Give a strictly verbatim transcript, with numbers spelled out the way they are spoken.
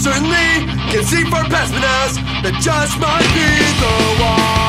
certainly can see for past me that just might be the one.